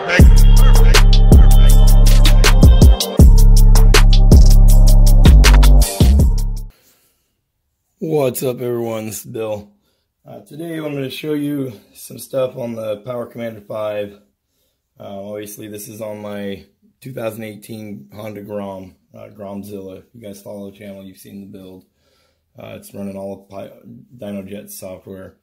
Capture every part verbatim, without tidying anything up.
Perfect. What's up, everyone? This is Bill. Uh, today I'm going to show you some stuff on the Power Commander five. Uh, obviously this is on my two thousand eighteen Honda Grom, uh, Gromzilla. If you guys follow the channel, you've seen the build. Uh, it's running all of Dynojet software.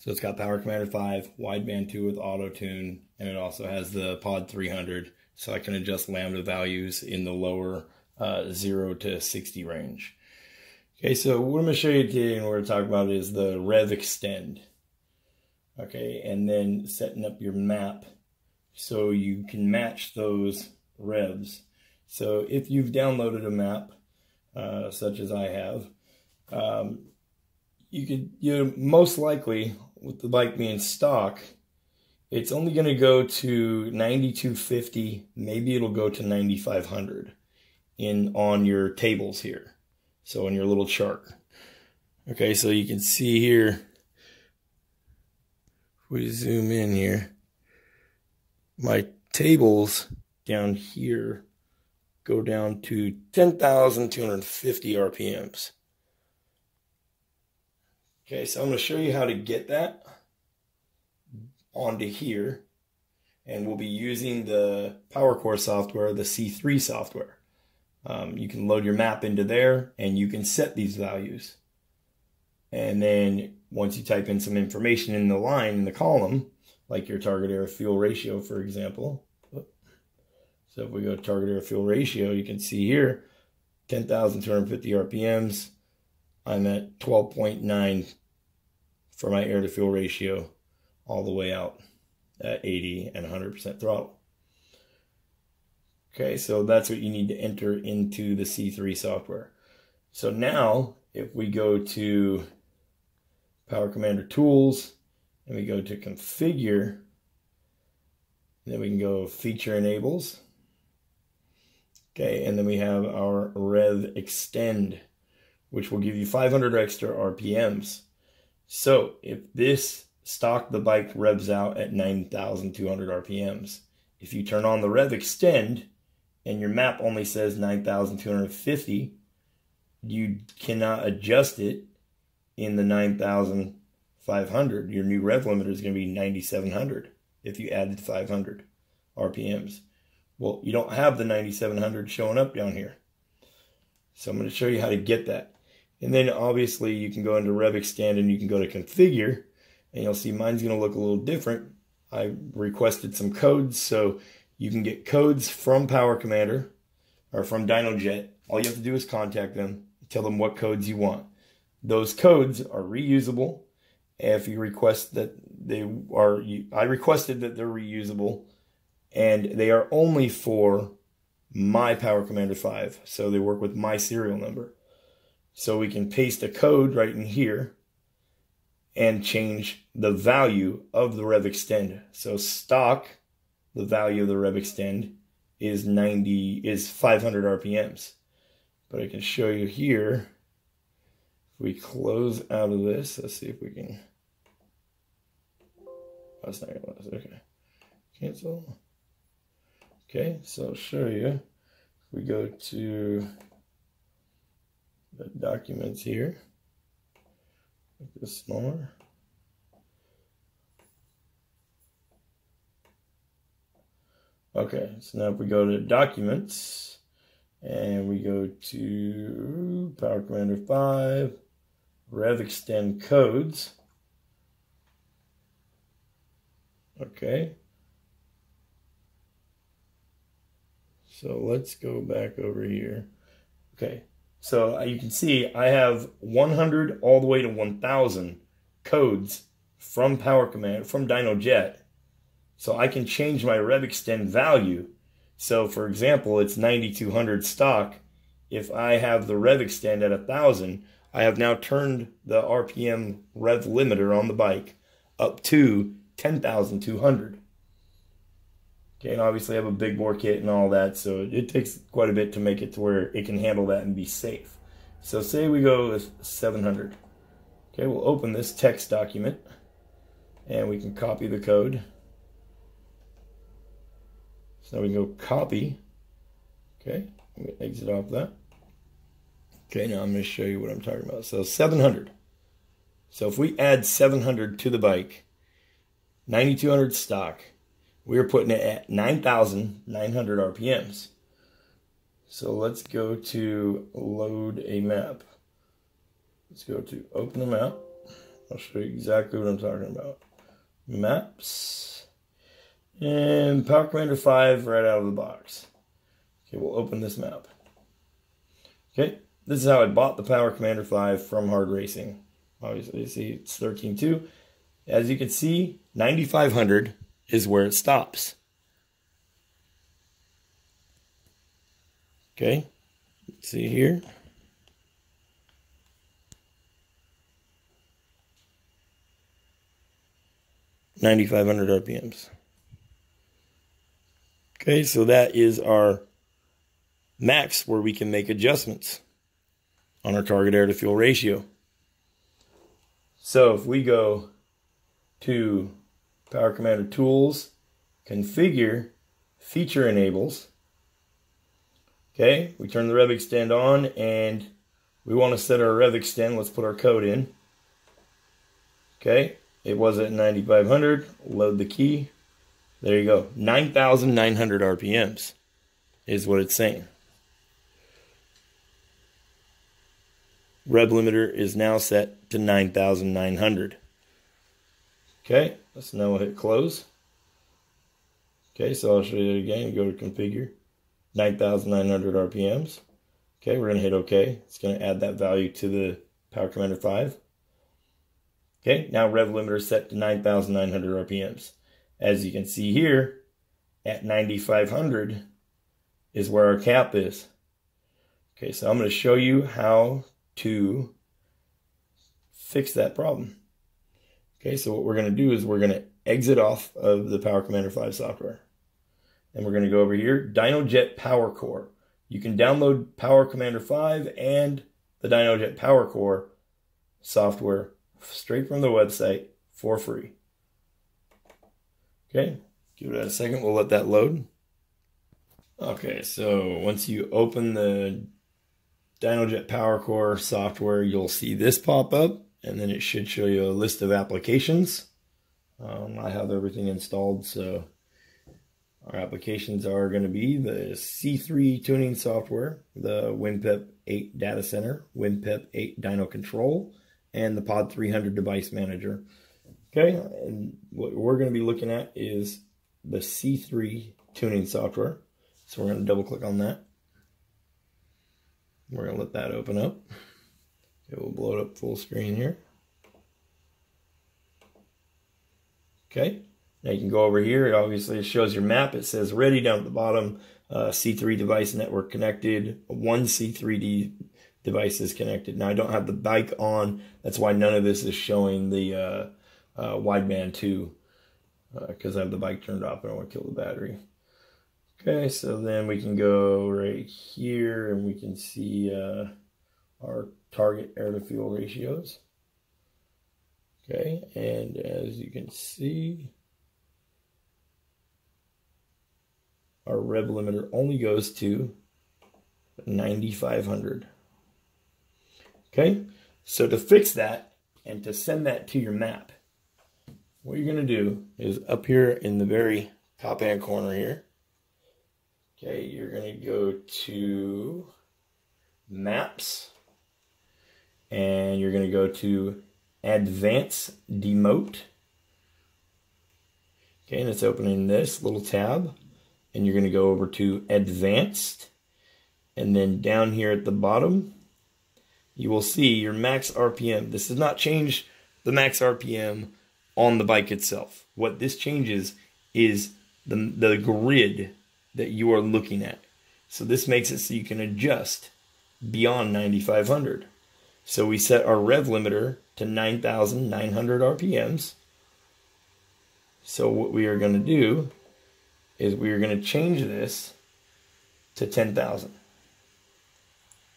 So it's got Power Commander five, Wideband two with Auto-Tune, and it also has the pod three hundred, so I can adjust lambda values in the lower uh, zero to sixty range. Okay, so what I'm going to show you today and what we're going to talk about is the rev extend. Okay, and then setting up your map so you can match those revs. So if you've downloaded a map, uh, such as I have, um, you could, you know, most likely, with the bike being stock, it's only going to go to ninety-two fifty, maybe it'll go to ninety-five hundred in on your tables here. So in your little chart. Okay, so you can see here, if we zoom in here, my tables down here go down to ten thousand two hundred fifty R P Ms. Okay, so I'm going to show you how to get that onto here, and we'll be using the PowerCore software, the C three software. Um, you can load your map into there and you can set these values. And then once you type in some information in the line, in the column, like your target air fuel ratio, for example. So if we go target air fuel ratio, you can see here, ten thousand two hundred fifty R P Ms. I'm at twelve point nine for my air to fuel ratio all the way out at eighty and one hundred percent throttle. Okay, so that's what you need to enter into the C three software. So now, if we go to Power Commander Tools, and we go to Configure, then we can go Feature Enables. Okay, and then we have our Rev Extend, which will give you five hundred extra R P Ms. So, if this stock, the bike revs out at nine thousand two hundred R P Ms. If you turn on the Rev Extend, and your map only says nine thousand two hundred fifty, you cannot adjust it in the nine thousand five hundred. Your new rev limiter is going to be nine thousand seven hundred if you added five hundred R P Ms. Well, you don't have the nine thousand seven hundred showing up down here. So I'm going to show you how to get that. And then obviously you can go into Rev Extend and you can go to Configure, and you'll see mine's going to look a little different. I requested some codes, so you can get codes from Power Commander or from Dynojet. All you have to do is contact them, tell them what codes you want. Those codes are reusable. If you request that they are, you, I requested that they're reusable, and they are only for my Power Commander five. So they work with my serial number. So we can paste a code right in here and change the value of the Rev Extend. So stock, the value of the Rev Extend is ninety is five hundred R P Ms. But I can show you here, if we close out of this, let's see if we can, that's not gonna last. Okay, cancel. Okay, so I'll show you, if we go to the documents here, make this smaller. Okay, so now if we go to Documents, and we go to Power Commander five, Rev Extend Codes. Okay. So let's go back over here. Okay, so you can see I have one hundred all the way to one thousand codes from Power Commander, from Dynojet. So I can change my Rev Extend value. So for example, it's ninety-two hundred stock. If I have the Rev Extend at one thousand, I have now turned the R P M rev limiter on the bike up to ten thousand two hundred. Okay, and obviously I have a big bore kit and all that, so it takes quite a bit to make it to where it can handle that and be safe. So say we go with seven hundred. Okay, we'll open this text document, and we can copy the code. So now we can go copy. Okay, I'm going to exit off that. Okay, now I'm going to show you what I'm talking about. So seven hundred. So if we add seven hundred to the bike, ninety-two hundred stock, we're putting it at nine thousand nine hundred R P Ms. So let's go to load a map. Let's go to open the map. I'll show you exactly what I'm talking about. Maps. And Power Commander five right out of the box. Okay, we'll open this map. Okay, this is how I bought the Power Commander five from Hard Racing. Obviously, you see it's thirteen point two. As you can see, ninety-five hundred is where it stops. Okay, let's see here. ninety-five hundred R P Ms. Okay, so that is our max where we can make adjustments on our target air to fuel ratio. So if we go to Power Commander Tools, Configure, Feature Enables. Okay, we turn the rev extend on and we want to set our rev extend. Let's put our code in. Okay, it was at ninety-five hundred. Load the key. There you go. nine thousand nine hundred R P Ms is what it's saying. Rev limiter is now set to nine thousand nine hundred. Okay, let's now hit close. Okay, so I'll show you that again. Go to configure, nine thousand nine hundred R P Ms. Okay, we're gonna hit okay. It's gonna add that value to the Power Commander five. Okay, now rev limiter set to nine thousand nine hundred R P Ms. As you can see here, at ninety-five hundred is where our cap is. Okay, so I'm going to show you how to fix that problem. Okay, so what we're going to do is we're going to exit off of the Power Commander five software. And we're going to go over here, Dynojet PowerCore. You can download Power Commander five and the Dynojet PowerCore software straight from the website for free. Okay, give it a second, we'll let that load. Okay, so once you open the Dynojet PowerCore software, you'll see this pop up, and then it should show you a list of applications. Um, I have everything installed, so our applications are going to be the C three tuning software, the WinPep eight data center, WinPep eight dyno control, and the pod three hundred device manager. Okay, and what we're going to be looking at is the C three tuning software. So we're going to double click on that. We're going to let that open up. Okay, we'll blow it up full screen here. Okay, now you can go over here. It obviously shows your map. It says ready down at the bottom. Uh, C three device network connected. One C three D device is connected. Now I don't have the bike on. That's why none of this is showing the... Uh, Uh, Wideband two, because uh, I have the bike turned off and I want to kill the battery. Okay, so then we can go right here and we can see uh, our target air to fuel ratios. Okay, and as you can see, our rev limiter only goes to ninety-five hundred. Okay, so to fix that and to send that to your map, what you're going to do is up here in the very top hand corner here. Okay, you're going to go to maps and you're going to go to advance demote. Okay, and it's opening this little tab and you're going to go over to advanced, and then down here at the bottom you will see your max R P M. This does not change the max R P M on the bike itself. What this changes is the, the grid that you are looking at. So this makes it so you can adjust beyond ninety-five hundred. So we set our rev limiter to nine thousand nine hundred R P Ms. So what we are going to do is we are going to change this to ten thousand.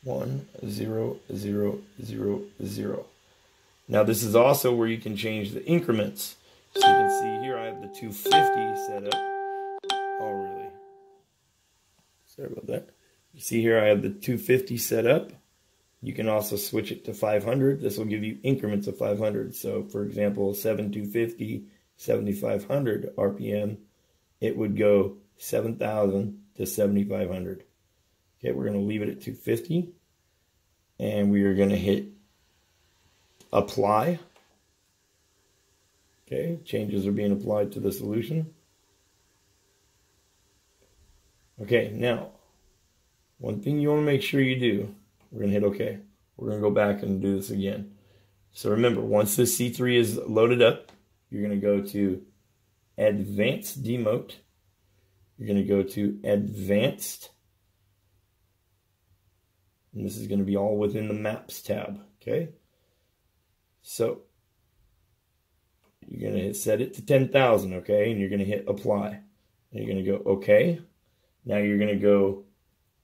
One, zero, zero, zero, zero. Now this is also where you can change the increments. So you can see here I have the two fifty set up. Oh really? Sorry about that. You see here I have the two fifty set up. You can also switch it to five hundred. This will give you increments of five hundred. So for example, seven two fifty, seventy-five hundred R P M, it would go seven thousand to seventy-five hundred. Okay, we're going to leave it at two fifty. And we are going to hit apply. Okay, changes are being applied to the solution. Okay, now, one thing you want to make sure you do, we're going to hit OK. We're going to go back and do this again. So remember, once this C three is loaded up, you're going to go to Advanced Demote. You're going to go to Advanced. And this is going to be all within the Maps tab, okay? So you're going to hit set it to ten thousand, okay? And you're going to hit Apply. And you're going to go OK. Now you're going to go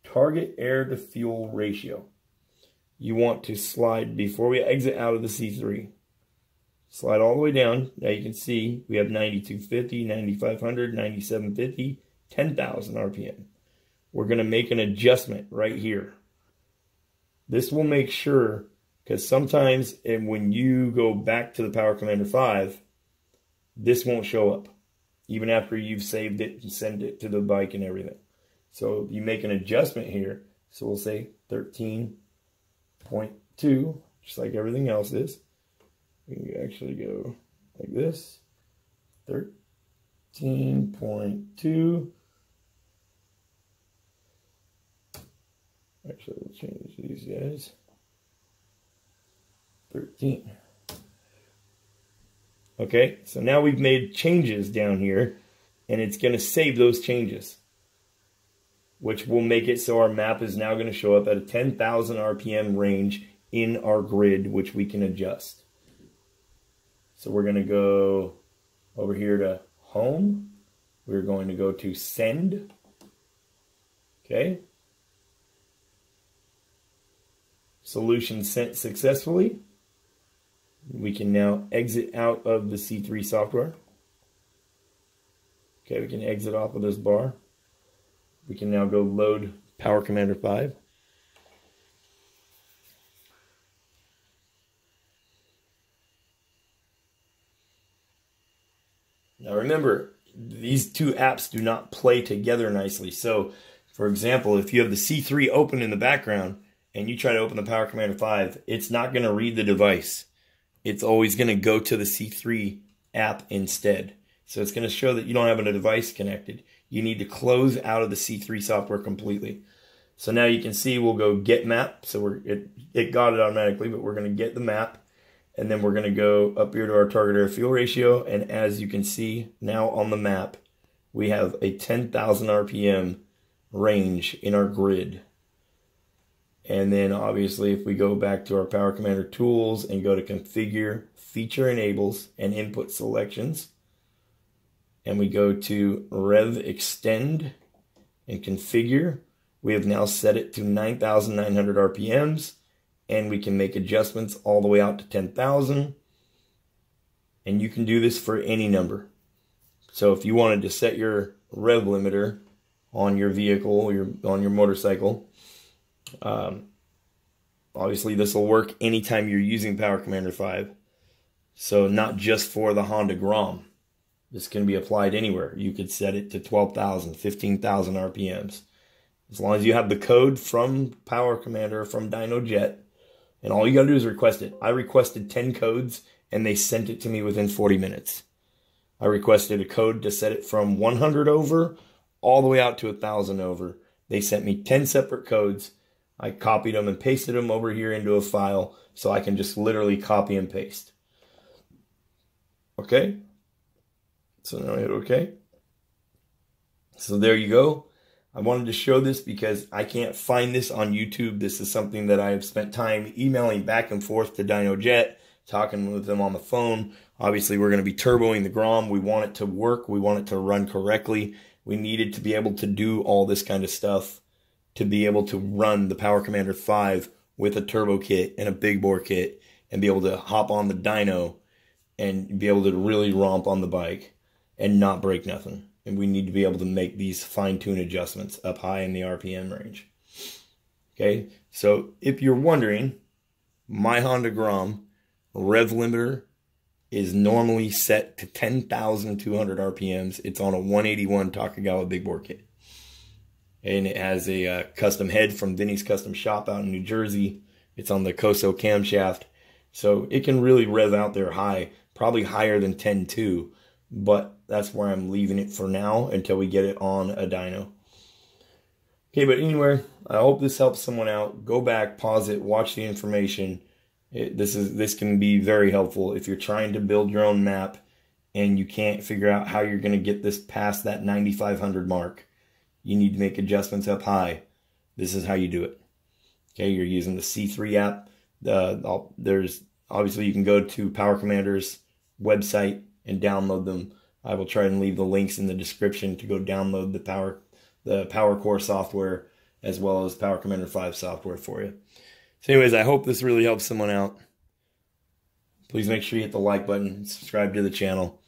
target air to fuel ratio. You want to slide before we exit out of the C three. Slide all the way down. Now you can see we have ninety-two fifty, ninety-five hundred, ninety-seven fifty, ten thousand R P M. We're going to make an adjustment right here. This will make sure, because sometimes and when you go back to the Power Commander five, this won't show up, even after you've saved it and send it to the bike and everything. So you make an adjustment here. So we'll say thirteen point two, just like everything else is. We can actually go like this, thirteen point two. Actually, let's change these guys. thirteen. Okay, so now we've made changes down here, and it's going to save those changes, which will make it so our map is now going to show up at a ten thousand R P M range in our grid, which we can adjust. So we're going to go over here to Home. We're going to go to Send. Okay. Solution sent successfully. We can now exit out of the C three software. Okay, we can exit off of this bar. We can now go load Power Commander five. Now remember, these two apps do not play together nicely. So, for example, if you have the C three open in the background and you try to open the Power Commander five, it's not going to read the device. It's always going to go to the C three app instead. So it's going to show that you don't have a device connected. You need to close out of the C three software completely. So now you can see we'll go get map. So we're, it, it got it automatically, but we're going to get the map. And then we're going to go up here to our target air fuel ratio. And as you can see now on the map, we have a ten thousand R P M range in our grid. And then obviously if we go back to our Power Commander tools and go to configure, feature enables, and input selections, and we go to Rev Extend and Configure. We have now set it to nine thousand nine hundred R P Ms, and we can make adjustments all the way out to ten thousand. And you can do this for any number. So if you wanted to set your rev limiter on your vehicle or your, on your motorcycle, um, obviously this will work anytime you're using Power Commander five. So not just for the Honda Grom. This can be applied anywhere. You could set it to twelve thousand, fifteen thousand R P Ms. As long as you have the code from Power Commander, from Dynojet, and all you got to do is request it. I requested ten codes, and they sent it to me within forty minutes. I requested a code to set it from one hundred over all the way out to one thousand over. They sent me ten separate codes. I copied them and pasted them over here into a file, so I can just literally copy and paste. Okay? So now I hit OK. So there you go. I wanted to show this because I can't find this on YouTube. This is something that I have spent time emailing back and forth to Dynojet, talking with them on the phone. Obviously, we're going to be turboing the Grom. We want it to work. We want it to run correctly. We needed to be able to do all this kind of stuff to be able to run the Power Commander five with a turbo kit and a big bore kit and be able to hop on the dyno and be able to really romp on the bike and not break nothing. and we need to be able to make these fine-tune adjustments up high in the R P M range. Okay, so if you're wondering, my Honda Grom rev limiter is normally set to ten thousand two hundred R P Ms. It's on a one eighty-one Takegawa big bore kit. And it has a uh, custom head from Vinny's Custom Shop out in New Jersey. It's on the Koso camshaft. So it can really rev out there high, probably higher than ten point two. But that's where I'm leaving it for now until we get it on a dyno. Okay, but anyway, I hope this helps someone out. Go back, pause it, watch the information. It, this is this can be very helpful if you're trying to build your own map and you can't figure out how you're going to get this past that ninety-five hundred mark. You need to make adjustments up high. This is how you do it. Okay, you're using the C three app. Uh, there's obviously you can go to Power Commander's website and download them. I will try and leave the links in the description to go download the Power the PowerCore software as well as Power Commander five software for you. So anyways, I hope this really helps someone out. Please make sure you hit the like button, subscribe to the channel.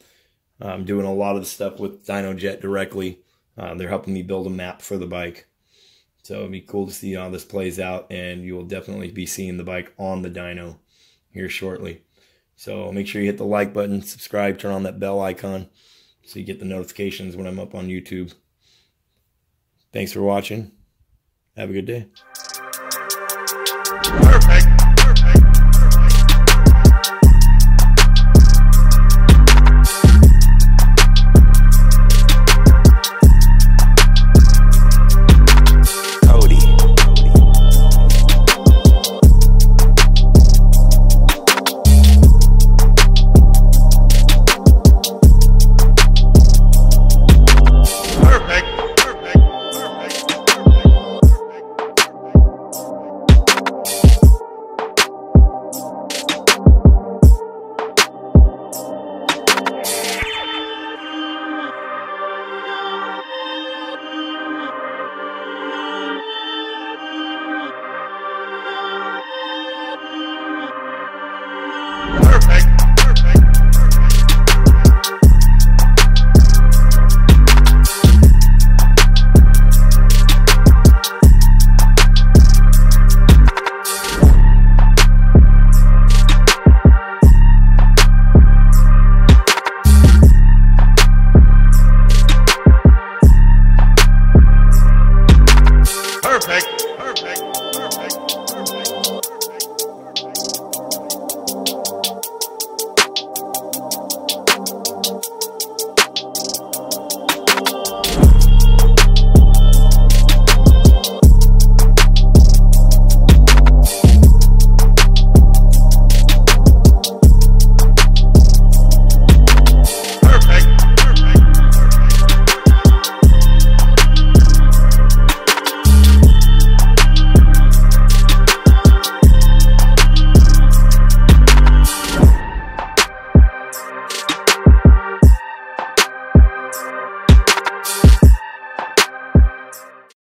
I'm doing a lot of the stuff with Dynojet directly. Uh, they're helping me build a map for the bike. So it'd be cool to see how this plays out, and you will definitely be seeing the bike on the dyno here shortly. So make sure you hit the like button, subscribe, turn on that bell icon so you get the notifications when I'm up on YouTube. Thanks for watching. Have a good day. Perfect.